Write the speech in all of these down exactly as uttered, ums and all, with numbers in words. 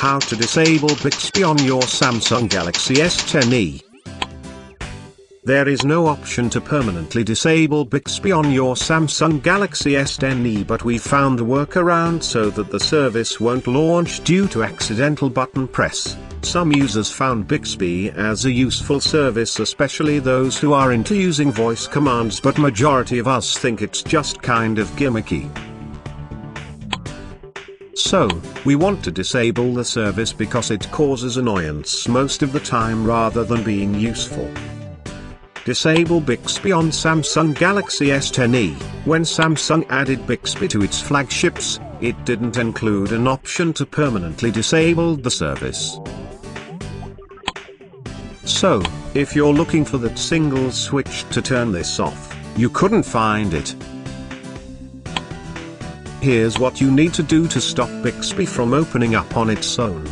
How to disable Bixby on your Samsung Galaxy S ten e. There is no option to permanently disable Bixby on your Samsung Galaxy S ten e, but we found a workaround so that the service won't launch due to accidental button press. Some users found Bixby as a useful service, especially those who are into using voice commands, but majority of us think it's just kind of gimmicky. So, we want to disable the service because it causes annoyance most of the time rather than being useful. Disable Bixby on Samsung Galaxy S ten e. When Samsung added Bixby to its flagships, it didn't include an option to permanently disable the service. So, if you're looking for that single switch to turn this off, you couldn't find it. Here's what you need to do to stop Bixby from opening up on its own.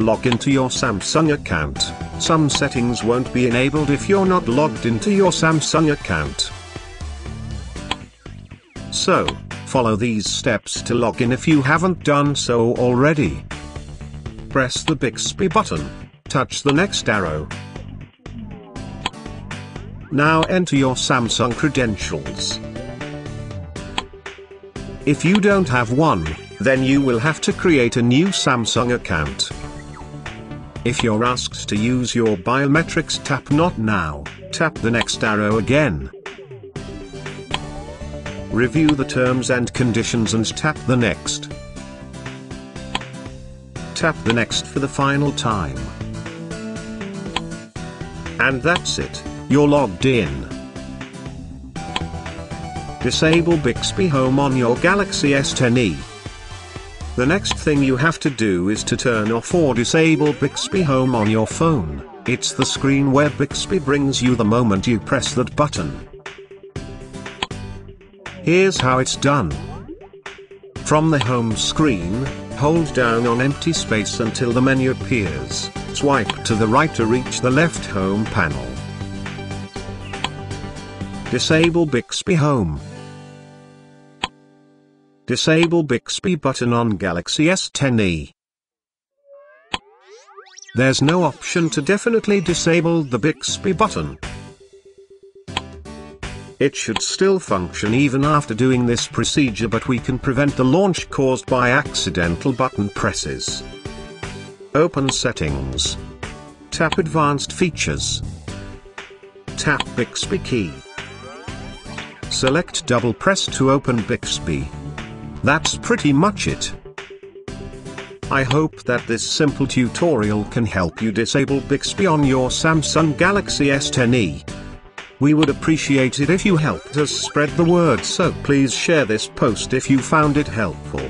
Log into your Samsung account. Some settings won't be enabled if you're not logged into your Samsung account. So, follow these steps to log in if you haven't done so already. Press the Bixby button. Touch the next arrow. Now enter your Samsung credentials. If you don't have one, then you will have to create a new Samsung account. If you're asked to use your biometrics, tap Not Now, tap the next arrow again. Review the terms and conditions and tap the next. Tap the next for the final time. And that's it, you're logged in. Disable Bixby Home on your Galaxy S ten e. The next thing you have to do is to turn off or disable Bixby Home on your phone. It's the screen where Bixby brings you the moment you press that button. Here's how it's done. From the home screen, hold down on empty space until the menu appears. Swipe to the right to reach the left home panel. Disable Bixby Home. Disable Bixby button on Galaxy S ten e. There's no option to definitely disable the Bixby button. It should still function even after doing this procedure, but we can prevent the launch caused by accidental button presses. Open Settings. Tap Advanced Features. Tap Bixby key. Select double press to open Bixby. That's pretty much it. I hope that this simple tutorial can help you disable Bixby on your Samsung Galaxy S ten e. We would appreciate it if you helped us spread the word, so please share this post if you found it helpful.